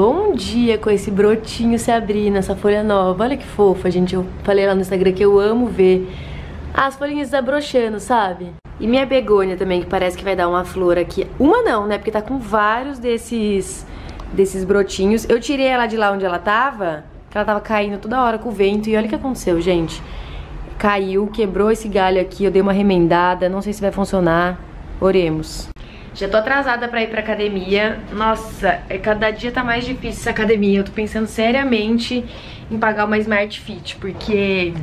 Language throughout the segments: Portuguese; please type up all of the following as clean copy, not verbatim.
bom dia com esse brotinho se abrindo, essa folha nova. Olha que fofa, gente. Eu falei lá no Instagram que eu amo ver as folhinhas desabrochando, sabe? E minha begônia também, que parece que vai dar uma flor aqui. Uma não, né? Porque tá com vários desses brotinhos. Eu tirei ela de lá onde ela tava, que ela tava caindo toda hora com o vento. E olha o que aconteceu, gente. Caiu, quebrou esse galho aqui, eu dei uma remendada. Não sei se vai funcionar. Oremos. Já tô atrasada pra ir pra academia. Nossa, cada dia tá mais difícil essa academia. Eu tô pensando seriamente em pagar uma Smart Fit, porque...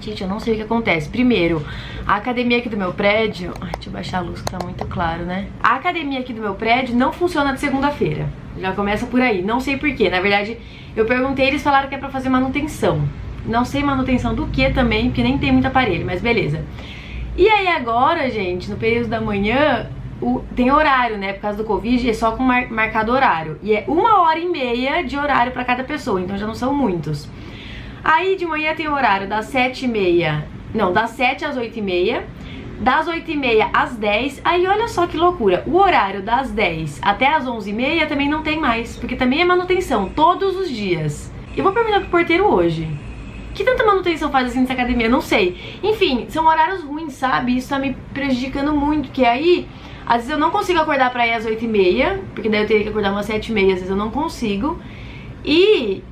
gente, eu não sei o que acontece. Primeiro, a academia aqui do meu prédio... ai, deixa eu baixar a luz que tá muito claro, né? A academia aqui do meu prédio não funciona de segunda-feira. Já começa por aí. Não sei porquê. Na verdade, eu perguntei, eles falaram que é pra fazer manutenção. Não sei manutenção do que também, porque nem tem muito aparelho, mas beleza. E aí agora, gente, no período da manhã, tem horário, né? Por causa do Covid, é só com marcado horário. E é 1h30 de horário pra cada pessoa, então já não são muitos. Aí de manhã tem o horário das 7h30, não, das 7 às 8h30, das 8h30 às 10h, aí olha só que loucura, o horário das 10 até às 11h30 também não tem mais, porque também é manutenção, todos os dias. Eu vou perguntar pro porteiro hoje, que tanta manutenção faz assim nessa academia, não sei. Enfim, são horários ruins, sabe, isso tá me prejudicando muito, que aí, às vezes eu não consigo acordar pra ir às 8h30, porque daí eu teria que acordar umas 7h30, às vezes eu não consigo, e...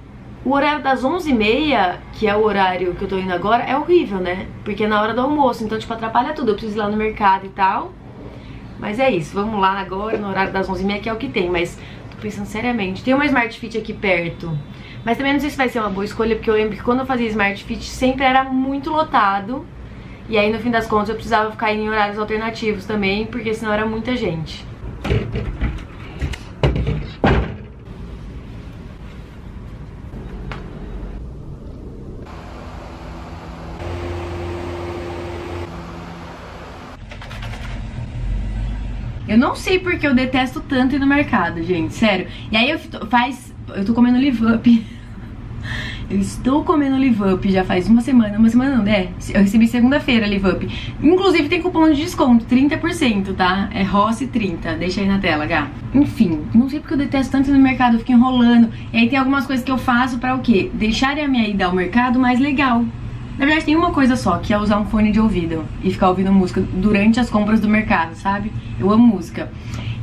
o horário das 11h30, que é o horário que eu tô indo agora, é horrível, né? Porque é na hora do almoço, então, tipo, atrapalha tudo. Eu preciso ir lá no mercado e tal. Mas é isso, vamos lá agora no horário das 11h30, que é o que tem. Mas tô pensando seriamente. Tem uma Smart Fit aqui perto. Mas também não sei se vai ser uma boa escolha, porque eu lembro que quando eu fazia Smart Fit sempre era muito lotado. E aí, no fim das contas, eu precisava ficar em horários alternativos também, porque senão era muita gente. Eu não sei porque eu detesto tanto ir no mercado, gente, sério. E aí eu tô comendo Livup. Eu estou comendo Livup já faz uma semana não, né? Eu recebi segunda-feira Livup. Inclusive tem cupom de desconto, 30%, tá? É Rossi 30, deixa aí na tela, Gá. Enfim, não sei porque eu detesto tanto ir no mercado, eu fico enrolando. E aí tem algumas coisas que eu faço pra o quê? Deixar a minha ida ao mercado mais legal. Na verdade tem uma coisa só, que é usar um fone de ouvido e ficar ouvindo música durante as compras do mercado, sabe? Eu amo música.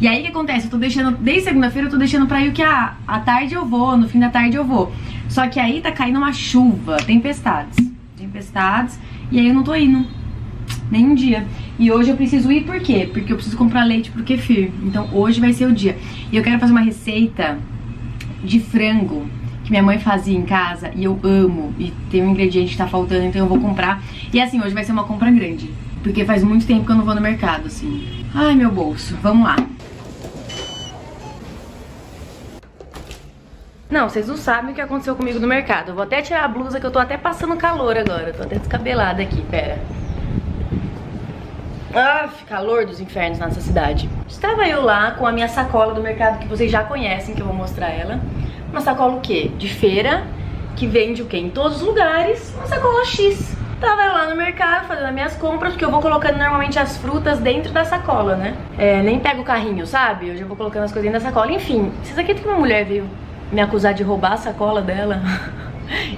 E aí o que acontece? Eu tô deixando, desde segunda-feira eu tô deixando pra ir que à tarde eu vou, no fim da tarde eu vou. Só que aí tá caindo uma chuva, tempestades, e aí eu não tô indo, nem um dia. E hoje eu preciso ir por quê? Porque eu preciso comprar leite pro kefir, então hoje vai ser o dia. E eu quero fazer uma receita de frango. Minha mãe fazia em casa e eu amo. E tem um ingrediente que tá faltando, então eu vou comprar. E assim, hoje vai ser uma compra grande, porque faz muito tempo que eu não vou no mercado, assim. Ai, meu bolso, vamos lá. Não, vocês não sabem o que aconteceu comigo no mercado. Eu vou até tirar a blusa que eu tô até passando calor agora. Eu tô até descabelada aqui, pera. Ah, calor dos infernos nessa cidade. Estava eu lá com a minha sacola do mercado, que vocês já conhecem, que eu vou mostrar ela. Uma sacola o quê? De feira, que vende o quê? Em todos os lugares, uma sacola X. Tava eu lá no mercado fazendo as minhas compras, porque eu vou colocando normalmente as frutas dentro da sacola, né? É, nem pego o carrinho, sabe? Eu já vou colocando as coisas dentro da sacola. Enfim, vocês acreditam que uma mulher veio me acusar de roubar a sacola dela?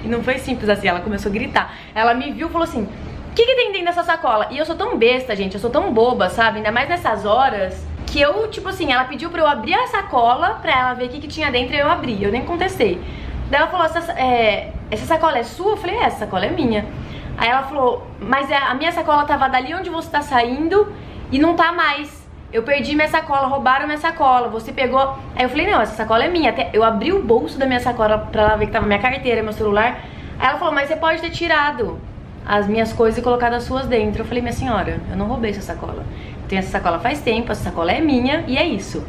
E não foi simples assim, ela começou a gritar. Ela me viu e falou assim, o que tem dentro dessa sacola? E eu sou tão besta, gente, eu sou tão boba, sabe? Ainda mais nessas horas... que eu, tipo assim, ela pediu pra eu abrir a sacola pra ela ver o que tinha dentro e eu abri, eu nem contestei. Daí ela falou, essa sacola é sua? Eu falei, essa sacola é minha. Aí ela falou, mas a minha sacola tava dali onde você tá saindo e não tá mais. Eu perdi minha sacola, roubaram minha sacola, você pegou... Aí eu falei, não, essa sacola é minha. Até eu abri o bolso da minha sacola pra ela ver que tava minha carteira, meu celular. Aí ela falou, mas você pode ter tirado as minhas coisas e colocado as suas dentro. Eu falei, minha senhora, eu não roubei essa sacola. Tem essa sacola faz tempo, essa sacola é minha e é isso.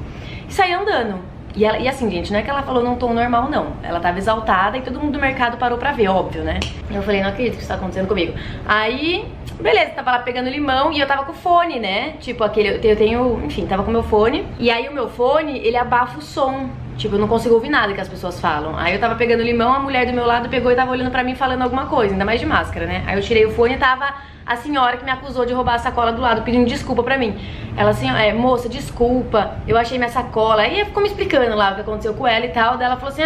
E saí andando. E assim, gente, não é que ela falou num tom normal, não. Ela tava exaltada e todo mundo do mercado parou pra ver, óbvio, né? Eu falei, não acredito que isso tá acontecendo comigo. Aí, beleza, tava lá pegando limão e eu tava com o fone, né? Tipo, aquele, enfim, tava com o meu fone. E aí o meu fone, ele abafa o som. Tipo, eu não consigo ouvir nada que as pessoas falam. Aí eu tava pegando limão, a mulher do meu lado pegou e tava olhando pra mim falando alguma coisa, ainda mais de máscara, né? Aí eu tirei o fone e tava... a senhora que me acusou de roubar a sacola do lado, pedindo desculpa pra mim. Ela assim, moça, desculpa, eu achei minha sacola. Aí ela ficou me explicando lá o que aconteceu com ela e tal. Daí ela falou assim,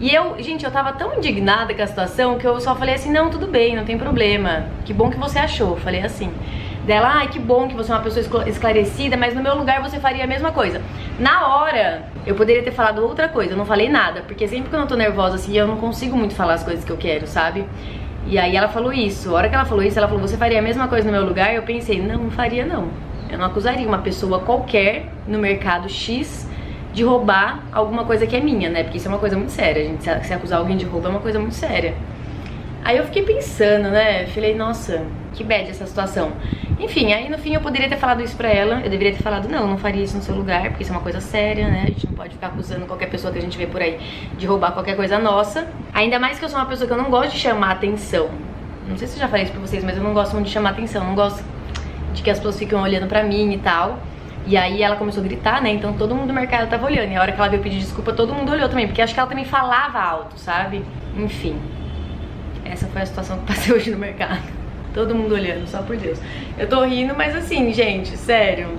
e eu, gente, eu tava tão indignada com a situação que eu só falei assim, não, tudo bem, não tem problema, que bom que você achou, falei assim. Daí ela, ai, que bom que você é uma pessoa esclarecida, mas no meu lugar você faria a mesma coisa. Na hora, eu poderia ter falado outra coisa, eu não falei nada, porque sempre que eu não tô nervosa assim, eu não consigo muito falar as coisas que eu quero, sabe? E aí ela falou isso, a hora que ela falou isso, ela falou, você faria a mesma coisa no meu lugar? Eu pensei, não, não faria não, eu não acusaria uma pessoa qualquer no mercado X de roubar alguma coisa que é minha, né? Porque isso é uma coisa muito séria, a gente se acusar alguém de roubo é uma coisa muito séria. Aí eu fiquei pensando, né? Falei, nossa, que bad essa situação. Enfim, aí no fim eu poderia ter falado isso pra ela. Eu deveria ter falado, não, não faria isso no seu lugar, porque isso é uma coisa séria, né? A gente não pode ficar acusando qualquer pessoa que a gente vê por aí de roubar qualquer coisa nossa. Ainda mais que eu sou uma pessoa que eu não gosto de chamar atenção. Não sei se eu já falei isso pra vocês, mas eu não gosto muito de chamar atenção. Não gosto de que as pessoas ficam olhando pra mim e tal. E aí ela começou a gritar, né? Então todo mundo do mercado tava olhando. E a hora que ela veio pedir desculpa, todo mundo olhou também. Porque acho que ela também falava alto, sabe? Enfim. Essa foi a situação que passei hoje no mercado. Todo mundo olhando, só por Deus. Eu tô rindo, mas assim, gente, sério.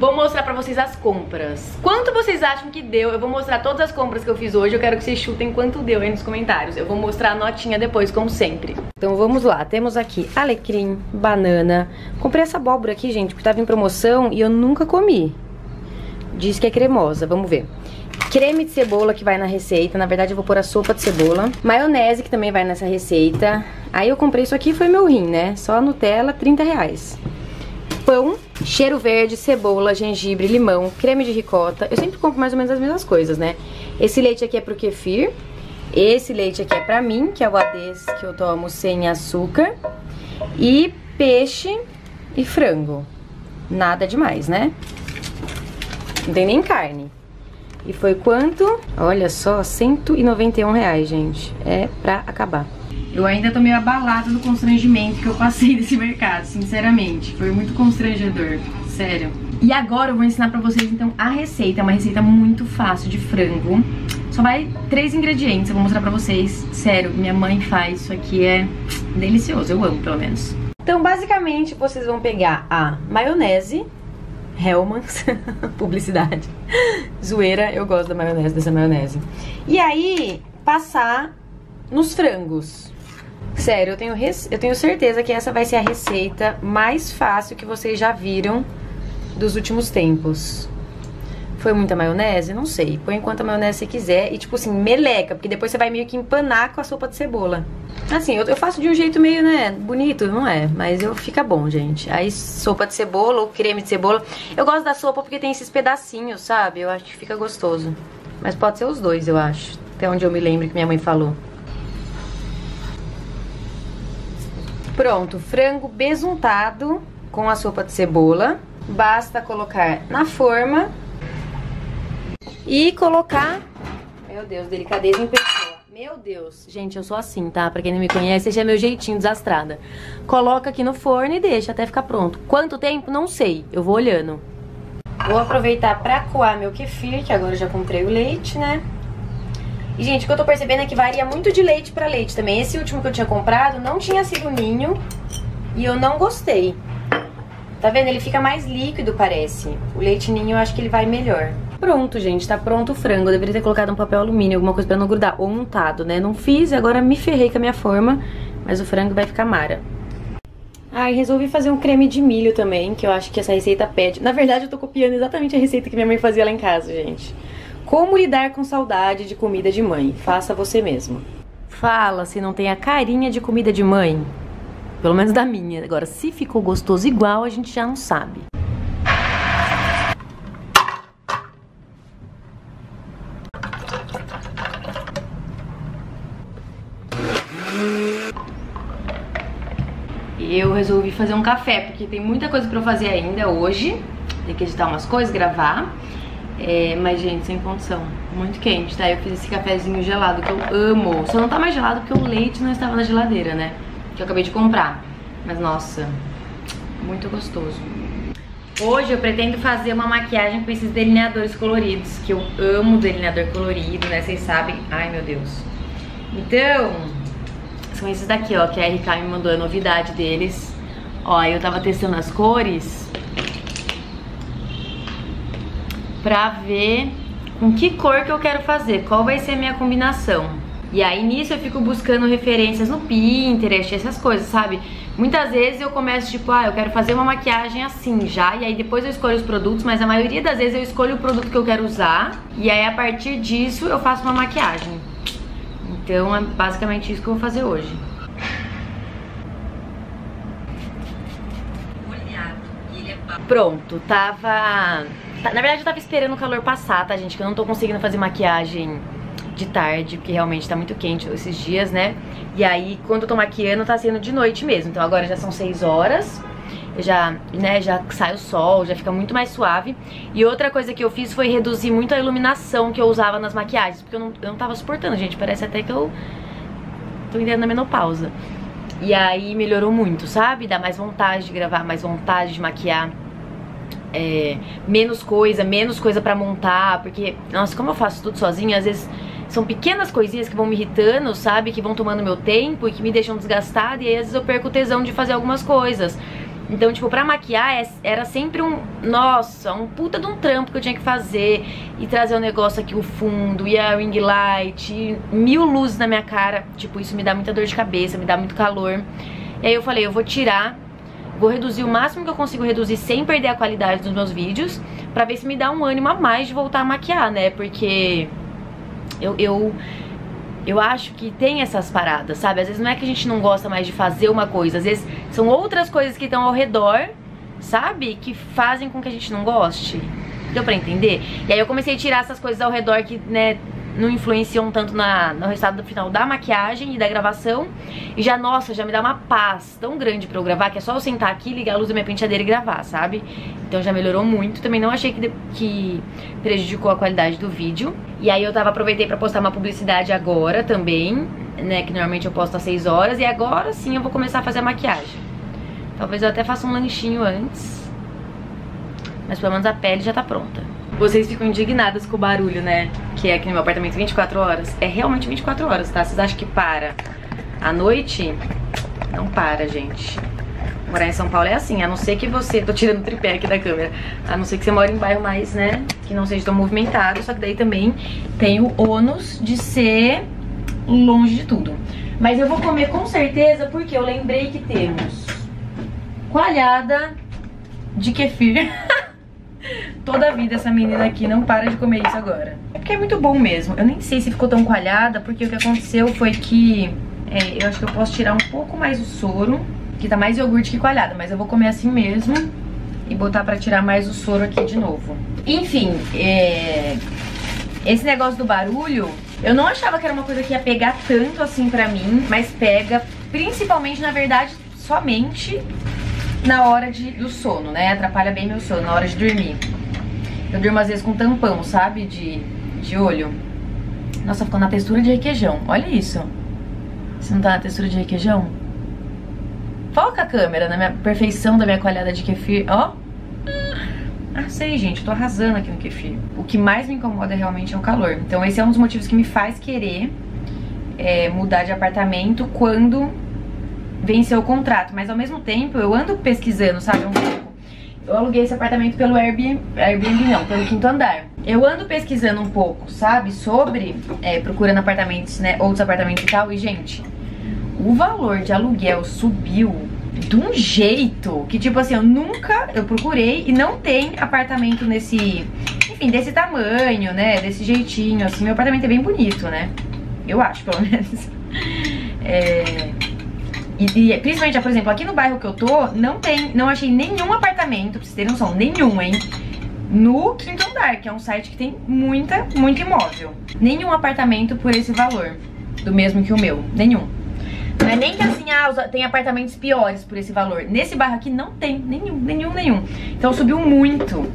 Vou mostrar pra vocês as compras. Quanto vocês acham que deu? Eu vou mostrar todas as compras que eu fiz hoje. Eu quero que vocês chutem quanto deu aí nos comentários. Eu vou mostrar a notinha depois, como sempre. Então vamos lá. Temos aqui alecrim, banana. Comprei essa abóbora aqui, gente, porque tava em promoção e eu nunca comi. Diz que é cremosa, vamos ver. Creme de cebola que vai na receita. Na verdade eu vou pôr a sopa de cebola. Maionese que também vai nessa receita. Aí eu comprei isso aqui, foi meu rim, né? Só a Nutella, R$30. Pão, cheiro verde, cebola, gengibre, limão, creme de ricota. Eu sempre compro mais ou menos as mesmas coisas, né? Esse leite aqui é pro kefir. Esse leite aqui é pra mim, que é o Ades, que eu tomo sem açúcar. E peixe e frango. Nada demais, né? Não tem nem carne. E foi quanto? Olha só, R$191, gente. É pra acabar. Eu ainda tô meio abalada do constrangimento que eu passei desse mercado, sinceramente. Foi muito constrangedor, sério. E agora eu vou ensinar pra vocês, então, a receita. É uma receita muito fácil de frango. Só vai 3 ingredientes, eu vou mostrar pra vocês. Sério, minha mãe faz, isso aqui é delicioso, eu amo, pelo menos. Então, basicamente, vocês vão pegar a maionese... Hellmann's, publicidade. Zoeira, eu gosto da maionese, dessa maionese. E aí, passar nos frangos. Sério, eu tenho certeza que essa vai ser a receita mais fácil que vocês já viram dos últimos tempos. Foi muita maionese? Não sei. Põe quanta maionese você quiser e, tipo assim, meleca, porque depois você vai meio que empanar com a sopa de cebola. Assim, eu faço de um jeito meio, né, bonito, não é? Mas fica bom, gente. Aí sopa de cebola ou creme de cebola. Eu gosto da sopa porque tem esses pedacinhos, sabe? Eu acho que fica gostoso. Mas pode ser os dois, eu acho. Até onde eu me lembro que minha mãe falou. Pronto, frango besuntado com a sopa de cebola. Basta colocar na forma e colocar... Meu Deus, delicadeza em pessoa. Meu Deus, gente, eu sou assim, tá? Pra quem não me conhece, esse é meu jeitinho desastrada. Coloca aqui no forno e deixa até ficar pronto. Quanto tempo? Não sei, eu vou olhando. Vou aproveitar pra coar meu kefir, que agora eu já comprei o leite, né? E, gente, o que eu tô percebendo é que varia muito de leite pra leite também. Esse último que eu tinha comprado não tinha sido ninho e eu não gostei. Tá vendo? Ele fica mais líquido, parece. O leite ninho eu acho que ele vai melhor. Pronto, gente, tá pronto o frango. Eu deveria ter colocado um papel alumínio, alguma coisa pra não grudar. Ou untado, né? Não fiz, agora me ferrei com a minha forma. Mas o frango vai ficar mara. Ai, resolvi fazer um creme de milho também, que eu acho que essa receita pede. Na verdade, eu tô copiando exatamente a receita que minha mãe fazia lá em casa, gente. Como lidar com saudade de comida de mãe? Faça você mesmo. Fala se não tem a carinha de comida de mãe. Pelo menos da minha. Agora, se ficou gostoso igual, a gente já não sabe. Eu resolvi fazer um café, porque tem muita coisa pra eu fazer ainda hoje. Tem que editar umas coisas, gravar. Mas, gente, sem condição. Muito quente, tá? Eu fiz esse cafezinho gelado, que eu amo. Só não tá mais gelado porque o leite não estava na geladeira, né? Que eu acabei de comprar. Mas, nossa, muito gostoso. Hoje eu pretendo fazer uma maquiagem com esses delineadores coloridos, que eu amo delineador colorido, né? Vocês sabem. Ai, meu Deus. Então... são esses daqui, ó, que a RK me mandou a novidade deles. Ó, eu tava testando as cores pra ver com que cor que eu quero fazer, qual vai ser a minha combinação. E aí nisso eu fico buscando referências no Pinterest, essas coisas, sabe? Muitas vezes eu começo tipo, ah, eu quero fazer uma maquiagem assim já, e aí depois eu escolho os produtos, mas a maioria das vezes eu escolho o produto que eu quero usar, e aí a partir disso eu faço uma maquiagem. Então é basicamente isso que eu vou fazer hoje. Pronto, tava... Na verdade eu tava esperando o calor passar, tá gente? Que eu não tô conseguindo fazer maquiagem de tarde, porque realmente tá muito quente esses dias, né? E aí, quando eu tô maquiando, tá sendo de noite mesmo. Então agora já são 6 horas, já sai o sol, já fica muito mais suave. E outra coisa que eu fiz foi reduzir muito a iluminação que eu usava nas maquiagens, porque eu não tava suportando, gente. Parece até que eu tô entrando na menopausa. E aí melhorou muito, sabe? Dá mais vontade de gravar, mais vontade de maquiar. É, menos coisa pra montar, porque, nossa, como eu faço tudo sozinha, às vezes... São pequenas coisinhas que vão me irritando, sabe? Que vão tomando meu tempo e que me deixam desgastada. E aí, às vezes, eu perco o tesão de fazer algumas coisas. Então, tipo, pra maquiar era sempre um... Nossa, um puta de um trampo que eu tinha que fazer. E trazer o negócio aqui, o fundo, e a ring light, e 1000 luzes na minha cara. Tipo, isso me dá muita dor de cabeça, me dá muito calor. E aí eu falei, eu vou tirar... Vou reduzir o máximo que eu consigo reduzir sem perder a qualidade dos meus vídeos. Pra ver se me dá um ânimo a mais de voltar a maquiar, né? Porque... Eu acho que tem essas paradas, sabe? Às vezes não é que a gente não gosta mais de fazer uma coisa, às vezes são outras coisas que estão ao redor, sabe? Que fazem com que a gente não goste. Deu pra entender? E aí eu comecei a tirar essas coisas ao redor que, né, não influenciam tanto no resultado final da maquiagem e da gravação. E já, nossa, já me dá uma paz tão grande pra eu gravar, que é só eu sentar aqui, ligar a luz da minha penteadeira e gravar, sabe? Então já melhorou muito. Também não achei que prejudicou a qualidade do vídeo. E aí eu aproveitei pra postar uma publicidade agora também, né? Que normalmente eu posto às 6 horas. E agora sim eu vou começar a fazer a maquiagem. Talvez eu até faça um lanchinho antes. Mas pelo menos a pele já tá pronta. Vocês ficam indignadas com o barulho, né? Que é aqui no meu apartamento 24 horas. É realmente 24 horas, tá? Vocês acham que para à noite? Não para, gente. Morar em São Paulo é assim, a não ser que você... Tô tirando o tripé aqui da câmera. A não ser que você mora em bairro mais, né? Que não seja tão movimentado. Só que daí também tem o ônus de ser longe de tudo. Mas eu vou comer com certeza, porque eu lembrei que temos coalhada de kefir. Toda a vida essa menina aqui não para de comer isso agora. É porque é muito bom mesmo. Eu nem sei se ficou tão coalhada, porque o que aconteceu foi que... eu acho que eu posso tirar um pouco mais o soro, que tá mais iogurte que coalhada, mas eu vou comer assim mesmo e botar pra tirar mais o soro aqui de novo. Enfim, esse negócio do barulho, eu não achava que era uma coisa que ia pegar tanto assim pra mim, mas pega principalmente, na verdade, somente... na hora do sono, né? Atrapalha bem meu sono, na hora de dormir. Eu durmo às vezes com tampão, sabe? De olho. Nossa, ficou na textura de requeijão. Olha isso. Você não tá na textura de requeijão? Foca a câmera na minha perfeição da minha coalhada de kefir. Ó. Ah, sei, gente. Tô arrasando aqui no kefir. O que mais me incomoda realmente é o calor. Então esse é um dos motivos que me faz querer mudar de apartamento quando... venceu o contrato, mas ao mesmo tempo eu ando pesquisando, sabe, um pouco. Eu aluguei esse apartamento pelo pelo Quinto Andar. Eu ando pesquisando um pouco, sabe, sobre procurando apartamentos, né, outros apartamentos e tal. E, gente, o valor de aluguel subiu de um jeito que, tipo assim, eu procurei e não tem apartamento nesse, enfim, desse tamanho, né, desse jeitinho, assim. Meu apartamento é bem bonito, né, eu acho, pelo menos. E principalmente, por exemplo, aqui no bairro que eu tô, não achei nenhum apartamento, pra vocês terem noção, nenhum, hein? No Quinto Andar, que é um site que tem muito imóvel. Nenhum apartamento por esse valor, do mesmo que o meu, nenhum. Não é nem que assim, tem apartamentos piores por esse valor. Nesse bairro aqui não tem, nenhum. Então subiu muito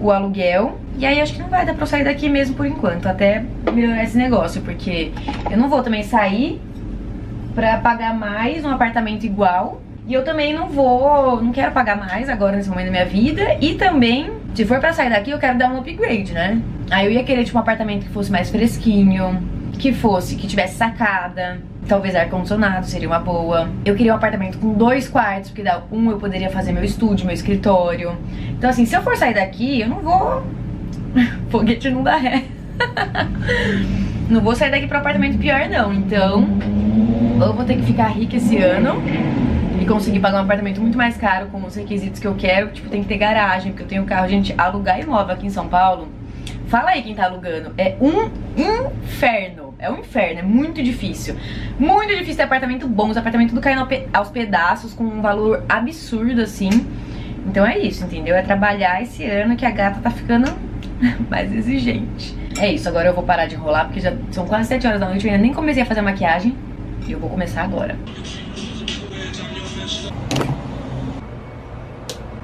o aluguel. E aí acho que não vai dar pra eu sair daqui mesmo por enquanto, até melhorar esse negócio, porque eu não vou também sair... pra pagar mais um apartamento igual. E eu também não quero pagar mais agora nesse momento da minha vida. E também, se for pra sair daqui, eu quero dar um upgrade, né? Aí eu ia querer, tipo, um apartamento que fosse mais fresquinho, que tivesse sacada. Talvez ar-condicionado seria uma boa. Eu queria um apartamento com 2 quartos, porque dá um eu poderia fazer meu estúdio, meu escritório. Então assim, se eu for sair daqui, eu não vou... foguete não dá ré. Não vou sair daqui para um apartamento pior não. Então, ou eu vou ter que ficar rica esse ano e conseguir pagar um apartamento muito mais caro com os requisitos que eu quero. Tipo, tem que ter garagem, porque eu tenho carro. Gente, alugar imóvel aqui em São Paulo, fala aí quem tá alugando, é um inferno. É um inferno, é muito difícil. Muito difícil ter apartamento bom. Os apartamentos do Caio aos pedaços, com um valor absurdo, assim. Então é isso, entendeu? É trabalhar esse ano que a gata tá ficando mais exigente. É isso, agora eu vou parar de enrolar, porque já são quase 7 horas da noite. Eu ainda nem comecei a fazer a maquiagem e eu vou começar agora.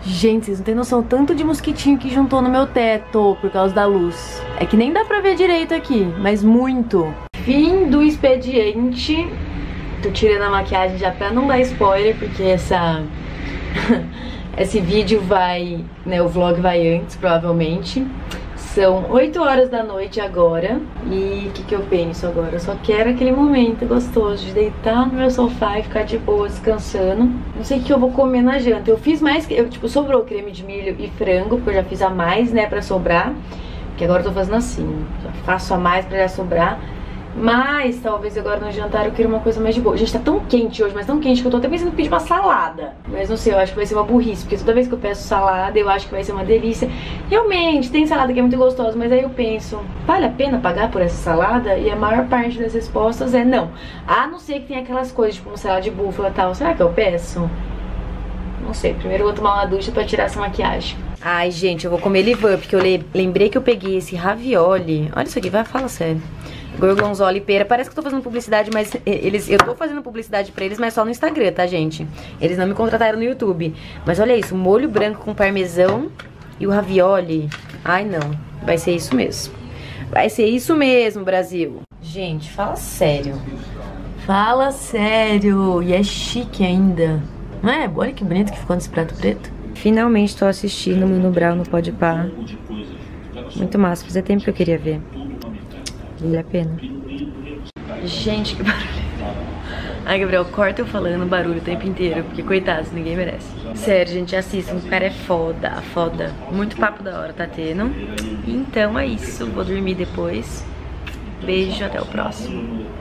Gente, vocês não têm noção tanto de mosquitinho que juntou no meu teto por causa da luz. É que nem dá pra ver direito aqui, mas muito. Fim do expediente. Tô tirando a maquiagem já pra não dar spoiler, porque essa... esse vídeo vai... né, o vlog vai antes, provavelmente. São 8 horas da noite agora. E o que eu penso agora? Eu só quero aquele momento gostoso de deitar no meu sofá e ficar de boa, descansando. Não sei o que eu vou comer na janta. Eu fiz mais... eu, tipo, sobrou creme de milho e frango, porque eu já fiz a mais, né, pra sobrar. Porque agora eu tô fazendo assim. Já faço a mais pra já sobrar. Mas talvez agora no jantar eu queira uma coisa mais de boa. Gente, tá tão quente hoje, mas tão quente que eu tô até pensando em pedir uma salada. Mas não sei, eu acho que vai ser uma burrice, porque toda vez que eu peço salada eu acho que vai ser uma delícia. Realmente, tem salada que é muito gostosa, mas aí eu penso, vale a pena pagar por essa salada? E a maior parte das respostas é não. A não ser que tenha aquelas coisas, tipo uma salada de búfala e tal. Será que eu peço? Não sei, primeiro eu vou tomar uma ducha pra tirar essa maquiagem. Ai, gente, eu vou comer Livup, porque eu lembrei que eu peguei esse ravioli. Olha isso aqui, vai, fala sério. Gorgonzola e pera. Parece que eu tô fazendo publicidade, mas eles... eu tô fazendo publicidade pra eles, mas só no Instagram, tá, gente? Eles não me contrataram no YouTube. Mas olha isso, molho branco com parmesão e o ravioli. Ai, não. Vai ser isso mesmo. Vai ser isso mesmo, Brasil. Gente, fala sério. Fala sério. E é chique ainda. Não é? Olha que bonito que ficou nesse prato preto. Finalmente tô assistindo no Brown, no Podpá. Muito massa. Fazia tempo que eu queria ver. Vale a pena. Gente, que barulho. Ai, Gabriel, corta eu falando barulho o tempo inteiro, porque coitados, ninguém merece. Sério, gente, assistam, o cara é foda, foda. Muito papo da hora tá tendo. Então é isso, vou dormir depois. Beijo, até o próximo.